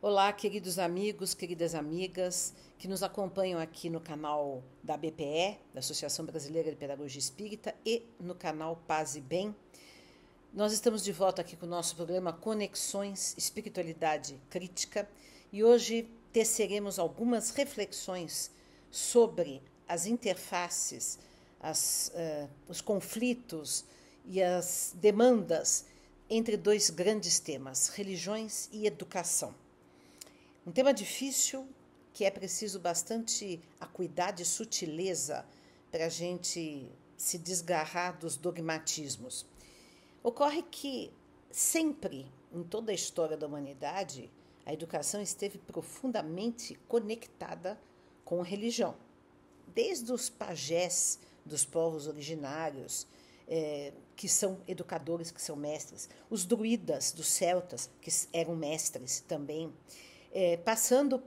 Olá, queridos amigos, queridas amigas que nos acompanham aqui no canal da BPE, da Associação Brasileira de Pedagogia Espírita, e no canal Paz e Bem. Nós estamos de volta aqui com o nosso programa Conexões, Espiritualidade Crítica, e hoje teceremos algumas reflexões sobre as interfaces, os conflitos e as demandas entre dois grandes temas, religiões e educação. Um tema difícil, que é preciso bastante acuidade e sutileza para a gente se desgarrar dos dogmatismos. Ocorre que sempre, em toda a história da humanidade, a educação esteve profundamente conectada com a religião. Desde os pajés dos povos originários, que são educadores, que são mestres, os druidas dos celtas, que eram mestres também, passando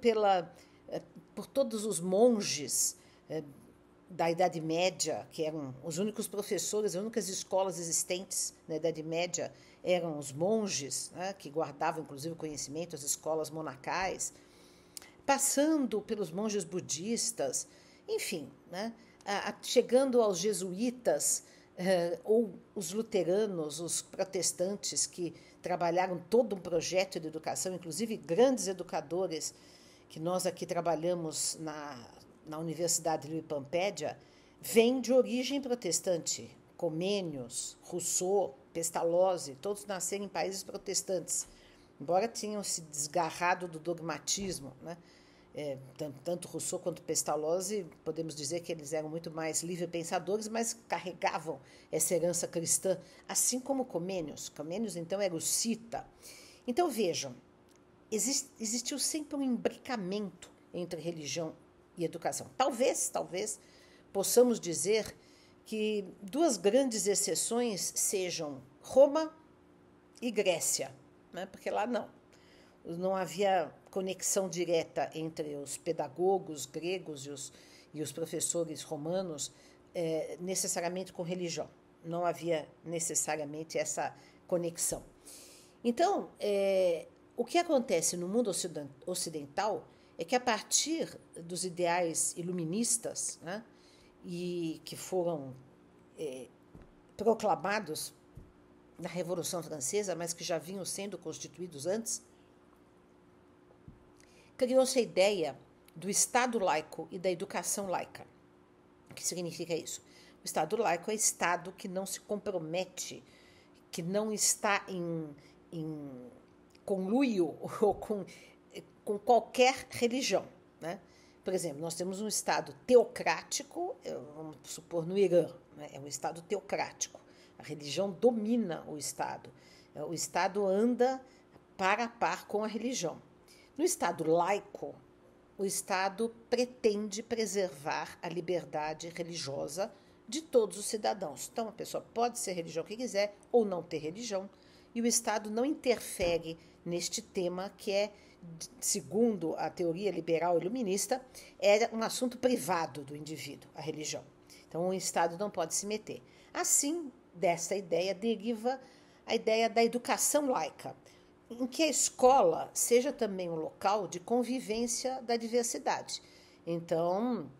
por todos os monges da Idade Média, que eram os únicos professores, as únicas escolas existentes na Idade Média eram os monges, né, que guardavam, inclusive, o conhecimento, as escolas monacais, passando pelos monges budistas, enfim, né, chegando aos jesuítas, ou os luteranos, os protestantes, que trabalharam todo um projeto de educação, inclusive grandes educadores que nós aqui trabalhamos na Universidade de Pampédia, vêm de origem protestante. Comenius, Rousseau, Pestalozzi, todos nasceram em países protestantes, embora tinham se desgarrado do dogmatismo, né? Tanto Rousseau quanto Pestalozzi, podemos dizer que eles eram muito mais livre-pensadores, mas carregavam essa herança cristã, assim como Comênios. Comênios, então, era o cita. Então, vejam, existiu sempre um imbricamento entre religião e educação. Talvez, possamos dizer que duas grandes exceções sejam Roma e Grécia, né? Porque lá não havia conexão direta entre os pedagogos gregos e os professores romanos, necessariamente com religião. Não havia necessariamente essa conexão. Então, o que acontece no mundo ocidental é que, a partir dos ideais iluministas, né, e que foram proclamados na Revolução Francesa, mas que já vinham sendo constituídos antes, criou-se a ideia do Estado laico e da educação laica. O que significa isso? O Estado laico é Estado que não se compromete, que não está em conluio ou com qualquer religião, né? Por exemplo, nós temos um Estado teocrático, vamos supor no Irã, né? É um Estado teocrático. A religião domina o Estado. O Estado anda par a par com a religião. No Estado laico, o Estado pretende preservar a liberdade religiosa de todos os cidadãos. Então, a pessoa pode ser religião que quiser ou não ter religião, e o Estado não interfere neste tema que é, segundo a teoria liberal iluminista, era um assunto privado do indivíduo, a religião. Então, o Estado não pode se meter. Assim, dessa ideia deriva a ideia da educação laica, em que a escola seja também um local de convivência da diversidade. Então,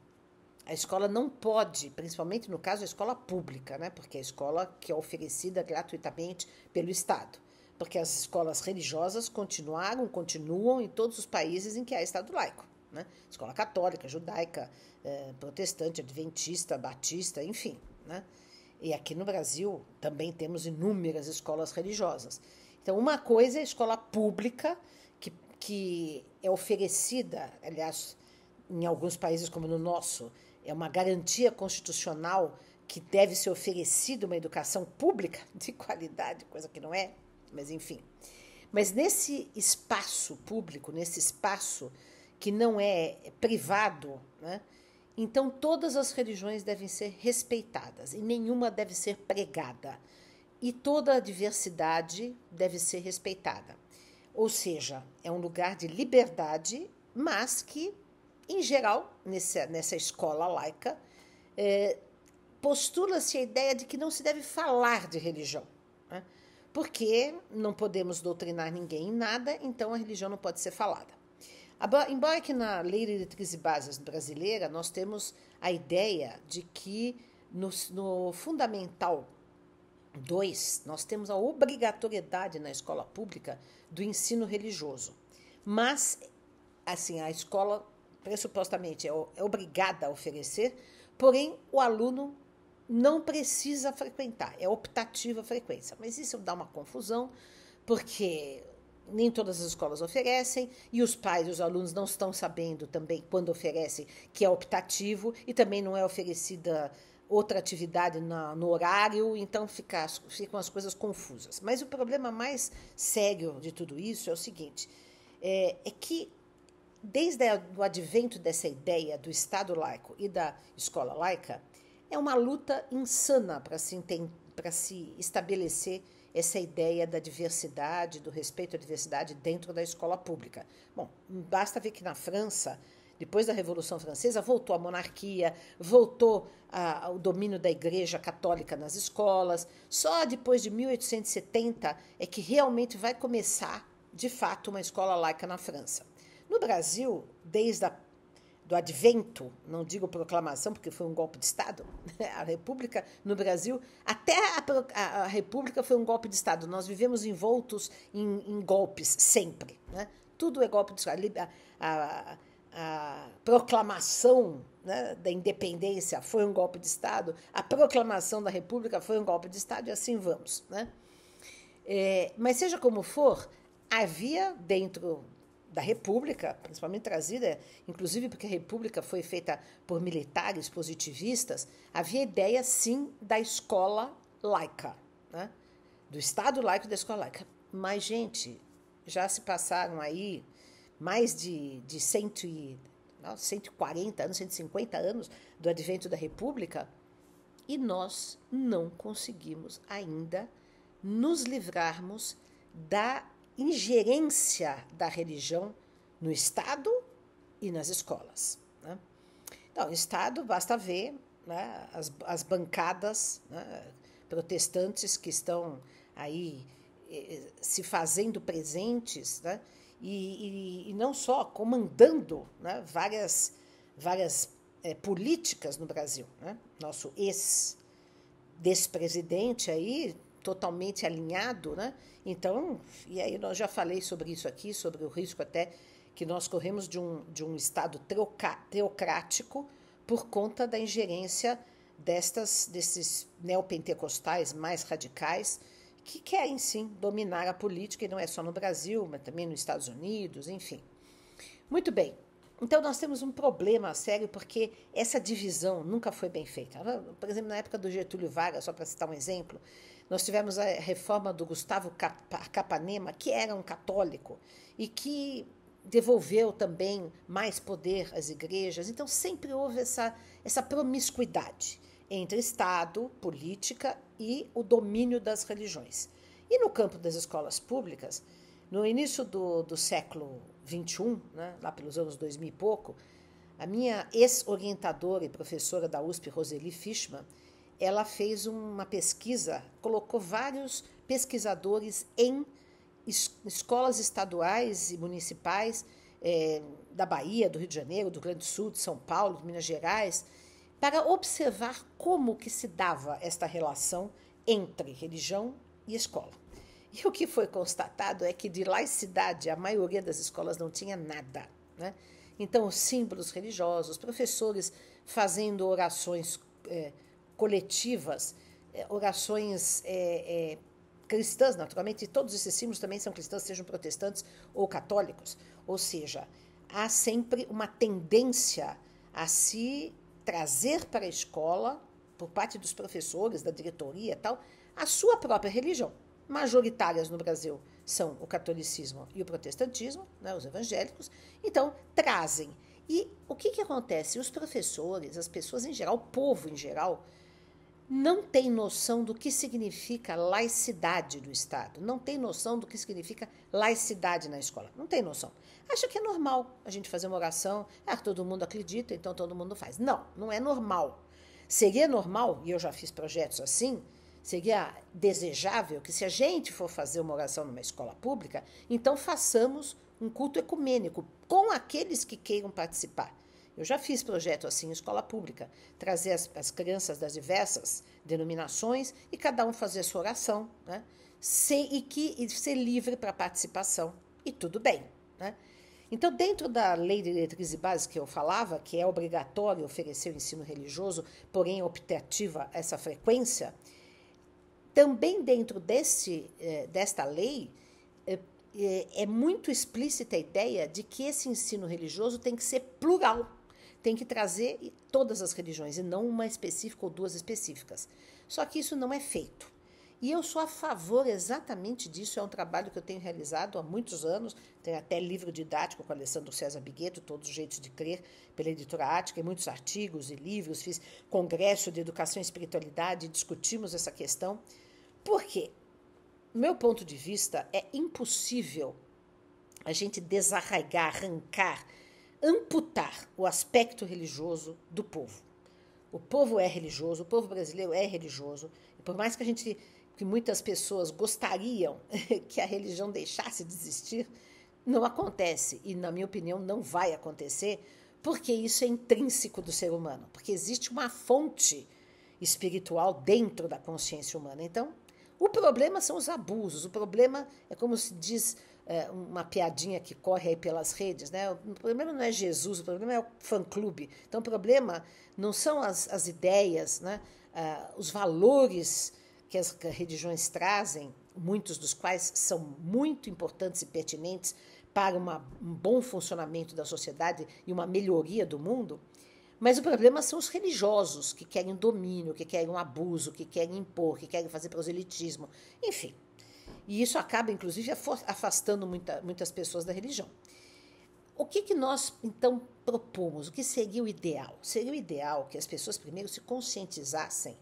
a escola não pode, principalmente no caso da escola pública, né? Porque é a escola que é oferecida gratuitamente pelo Estado, porque as escolas religiosas continuam em todos os países em que há Estado laico, né? Escola católica, judaica, protestante, adventista, batista, enfim, né? E aqui no Brasil também temos inúmeras escolas religiosas. Então, uma coisa é a escola pública, que é oferecida, aliás, em alguns países como no nosso, é uma garantia constitucional que deve ser oferecida uma educação pública de qualidade, coisa que não é, mas enfim. Mas nesse espaço público, nesse espaço que não é privado, né, então todas as religiões devem ser respeitadas e nenhuma deve ser pregada. E toda a diversidade deve ser respeitada. Ou seja, é um lugar de liberdade, mas que, em geral, nessa escola laica, postula-se a ideia de que não se deve falar de religião, né? porque não podemos doutrinar ninguém em nada, então a religião não pode ser falada. Embora que na Lei de Diretrizes e Bases brasileira nós temos a ideia de que no Fundamental 2 nós temos a obrigatoriedade na escola pública do ensino religioso, mas assim, a escola pressupostamente é obrigada a oferecer, porém o aluno não precisa frequentar, é optativa a frequência. Mas isso dá uma confusão, porque nem todas as escolas oferecem, e os pais e os alunos não estão sabendo também, quando oferecem, que é optativo, e também não é oferecida outra atividade no horário, então ficam as coisas confusas. Mas o problema mais sério de tudo isso é o seguinte, é que desde o advento dessa ideia do Estado laico e da escola laica, é uma luta insana para se estabelecer essa ideia da diversidade, do respeito à diversidade dentro da escola pública. Bom, basta ver que na França, depois da Revolução Francesa, voltou a monarquia, voltou o domínio da Igreja Católica nas escolas. Só depois de 1870 é que realmente vai começar, de fato, uma escola laica na França. No Brasil, desde a do advento, não digo proclamação, porque foi um golpe de Estado, a República no Brasil, até a República foi um golpe de Estado, nós vivemos envoltos em golpes sempre, né? Tudo é golpe de Estado, a proclamação, né, da independência foi um golpe de Estado, a proclamação da República foi um golpe de Estado e assim vamos, né? Mas seja como for, havia dentro da República, principalmente trazida, inclusive porque a República foi feita por militares positivistas, havia ideia, sim, da escola laica, né? Do Estado laico e da escola laica. Mas, gente, já se passaram aí mais de 140 anos, 150 anos do advento da República e nós não conseguimos ainda nos livrarmos da ingerência da religião no Estado e nas escolas, né? Então, o Estado, basta ver, né, as bancadas, né, protestantes que estão aí se fazendo presentes, né, e não só comandando, né, várias políticas no Brasil, né? Nosso ex-presidente aí, totalmente alinhado, né? Então, e aí nós já falei sobre isso aqui, sobre o risco até que nós corremos de um Estado teocrático por conta da ingerência desses neopentecostais mais radicais que querem, sim, dominar a política, e não é só no Brasil, mas também nos Estados Unidos, enfim. Muito bem. Então, nós temos um problema sério, porque essa divisão nunca foi bem feita. Por exemplo, na época do Getúlio Vargas, só para citar um exemplo, nós tivemos a reforma do Gustavo Capanema, que era um católico e que devolveu também mais poder às igrejas. Então, sempre houve essa promiscuidade entre Estado, política e o domínio das religiões. E no campo das escolas públicas, no início do século 21, né, lá pelos anos 2000 e pouco, a minha ex-orientadora e professora da USP, Roseli Fischmann, ela fez uma pesquisa, colocou vários pesquisadores em escolas estaduais e municipais da Bahia, do Rio de Janeiro, do Rio Grande do Sul, de São Paulo, de Minas Gerais, para observar como que se dava esta relação entre religião e escola. E o que foi constatado é que de laicidade a maioria das escolas não tinha nada, né? Então, os símbolos religiosos, professores fazendo orações coletivas, orações cristãs, naturalmente, e todos esses símbolos também são cristãos, sejam protestantes ou católicos. Ou seja, há sempre uma tendência a se trazer para a escola, por parte dos professores, da diretoria e tal, a sua própria religião. Majoritárias no Brasil são o catolicismo e o protestantismo, né, os evangélicos, então trazem. E o que acontece? Os professores, as pessoas em geral, o povo em geral, não tem noção do que significa laicidade do Estado, não tem noção do que significa laicidade na escola, não tem noção. Acha que é normal a gente fazer uma oração, todo mundo acredita, então todo mundo faz. Não, não é normal. Seria normal, e eu já fiz projetos assim, Seria desejável que, se a gente for fazer uma oração numa escola pública, então façamos um culto ecumênico com aqueles que queiram participar. Eu já fiz projeto assim em escola pública, trazer as crianças das diversas denominações e cada um fazer sua oração, né? E ser livre para participação, e tudo bem, né? Então, dentro da lei de diretriz e base que eu falava, que é obrigatório oferecer o ensino religioso, porém é optativa essa frequência, também dentro desta lei é muito explícita a ideia de que esse ensino religioso tem que ser plural, tem que trazer todas as religiões e não uma específica ou duas específicas. Só que isso não é feito. E eu sou a favor exatamente disso, é um trabalho que eu tenho realizado há muitos anos, tem até livro didático com Alessandro César Bigueto, Todos os Jeitos de Crer, pela Editora Ática, e muitos artigos e livros, fiz congresso de educação e espiritualidade, discutimos essa questão, porque, do meu ponto de vista, é impossível a gente desarraigar, arrancar, amputar o aspecto religioso do povo. O povo é religioso, o povo brasileiro é religioso, e por mais que a gente... que muitas pessoas gostariam que a religião deixasse de existir, não acontece, e na minha opinião não vai acontecer, porque isso é intrínseco do ser humano, porque existe uma fonte espiritual dentro da consciência humana. Então, o problema são os abusos, o problema é como se diz uma piadinha que corre aí pelas redes, né? O problema não é Jesus, o problema é o fã-clube. Então, o problema não são as ideias, né? Os valores que as religiões trazem, muitos dos quais são muito importantes e pertinentes para um bom funcionamento da sociedade e uma melhoria do mundo, mas o problema são os religiosos, que querem domínio, que querem um abuso, que querem impor, que querem fazer proselitismo, enfim. E isso acaba, inclusive, afastando muitas pessoas da religião. O que nós, então, propomos? O que seria o ideal? Seria o ideal que as pessoas primeiro se conscientizassem,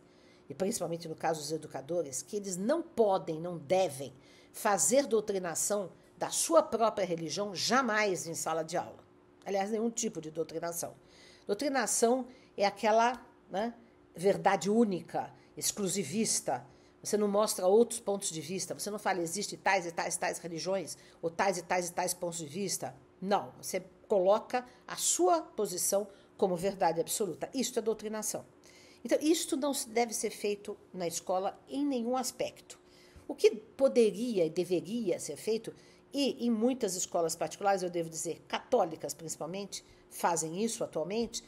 e principalmente no caso dos educadores, que eles não podem, não devem fazer doutrinação da sua própria religião jamais em sala de aula. Aliás, nenhum tipo de doutrinação. Doutrinação é aquela, né, verdade única, exclusivista. Você não mostra outros pontos de vista. Você não fala, existe tais e tais e tais religiões, ou tais e tais e tais pontos de vista. Não, você coloca a sua posição como verdade absoluta. Isto é doutrinação. Então, isto não deve ser feito na escola em nenhum aspecto. O que poderia e deveria ser feito, e em muitas escolas particulares, eu devo dizer, católicas principalmente, fazem isso atualmente,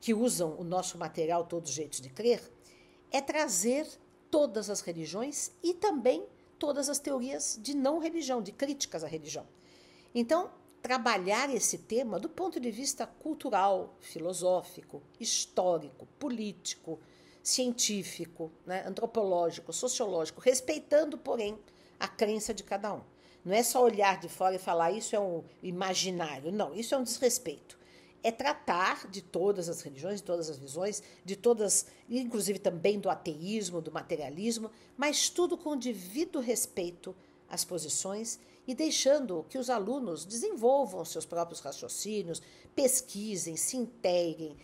que usam o nosso material Todos os Jeitos de Crer, é trazer todas as religiões e também todas as teorias de não religião, de críticas à religião. Então, trabalhar esse tema do ponto de vista cultural, filosófico, histórico, político, científico, né, antropológico, sociológico, respeitando, porém, a crença de cada um. Não é só olhar de fora e falar isso é um imaginário. Não, isso é um desrespeito. É tratar de todas as religiões, de todas as visões, de todas, inclusive também do ateísmo, do materialismo, mas tudo com devido respeito às posições e deixando que os alunos desenvolvam seus próprios raciocínios, pesquisem, se integrem,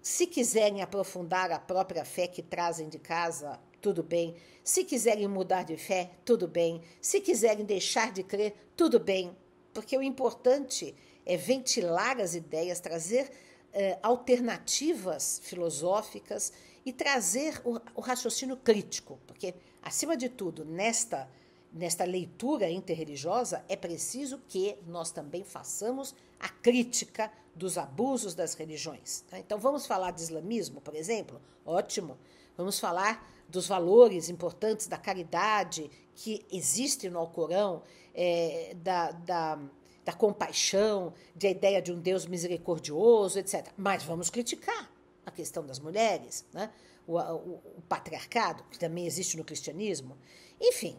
se quiserem aprofundar a própria fé que trazem de casa, tudo bem, se quiserem mudar de fé, tudo bem, se quiserem deixar de crer, tudo bem, porque o importante é ventilar as ideias, trazer alternativas filosóficas e trazer o raciocínio crítico, porque, acima de tudo, nesta leitura interreligiosa, é preciso que nós também façamos a crítica dos abusos das religiões. Então, vamos falar de islamismo, por exemplo? Ótimo. Vamos falar dos valores importantes da caridade que existe no Alcorão, da compaixão, da ideia de um Deus misericordioso, etc. Mas vamos criticar a questão das mulheres, né? o patriarcado, que também existe no cristianismo. Enfim,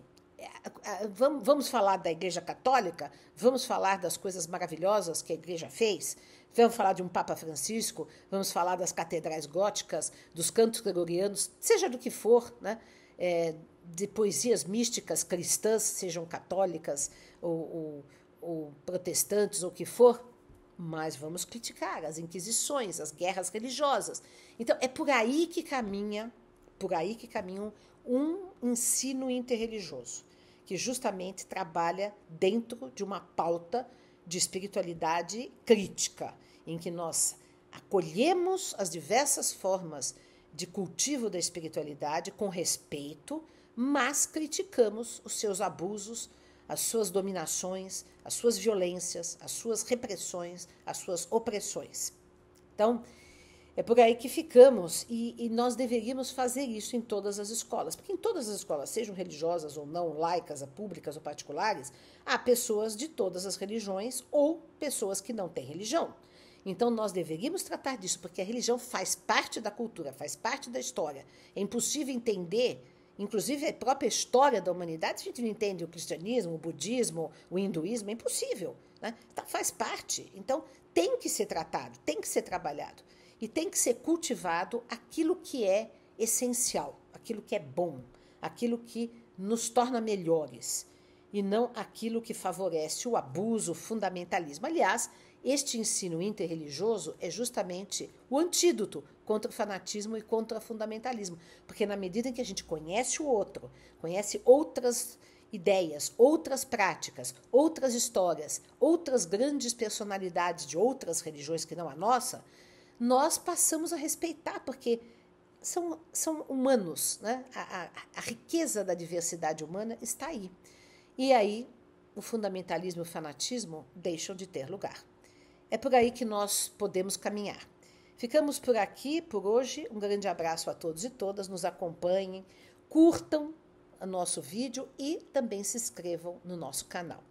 vamos falar da Igreja Católica, vamos falar das coisas maravilhosas que a Igreja fez, vamos falar de um Papa Francisco, vamos falar das catedrais góticas, dos cantos gregorianos, seja do que for, né? De poesias místicas cristãs, sejam católicas ou protestantes ou o que for, mas vamos criticar as inquisições, as guerras religiosas. Então, é por aí que caminham um ensino interreligioso, que justamente trabalha dentro de uma pauta de espiritualidade crítica, em que nós acolhemos as diversas formas de cultivo da espiritualidade com respeito, mas criticamos os seus abusos, as suas dominações, as suas violências, as suas repressões, as suas opressões. Então, é por aí que ficamos, e nós deveríamos fazer isso em todas as escolas, porque em todas as escolas, sejam religiosas ou não, laicas, públicas ou particulares, há pessoas de todas as religiões ou pessoas que não têm religião. Então, nós deveríamos tratar disso, porque a religião faz parte da cultura, faz parte da história. É impossível entender... Inclusive, a própria história da humanidade, a gente não entende o cristianismo, o budismo, o hinduísmo, é impossível, né? Então, faz parte. Então, tem que ser tratado, tem que ser trabalhado. E tem que ser cultivado aquilo que é essencial, aquilo que é bom, aquilo que nos torna melhores, e não aquilo que favorece o abuso, o fundamentalismo. Aliás, este ensino interreligioso é justamente o antídoto contra o fanatismo e contra o fundamentalismo, porque na medida em que a gente conhece o outro, conhece outras ideias, outras práticas, outras histórias, outras grandes personalidades de outras religiões que não a nossa, nós passamos a respeitar, porque são humanos, né? A riqueza da diversidade humana está aí. E aí o fundamentalismo e o fanatismo deixam de ter lugar. É por aí que nós podemos caminhar. Ficamos por aqui, por hoje. Um grande abraço a todos e todas. Nos acompanhem, curtam o nosso vídeo e também se inscrevam no nosso canal.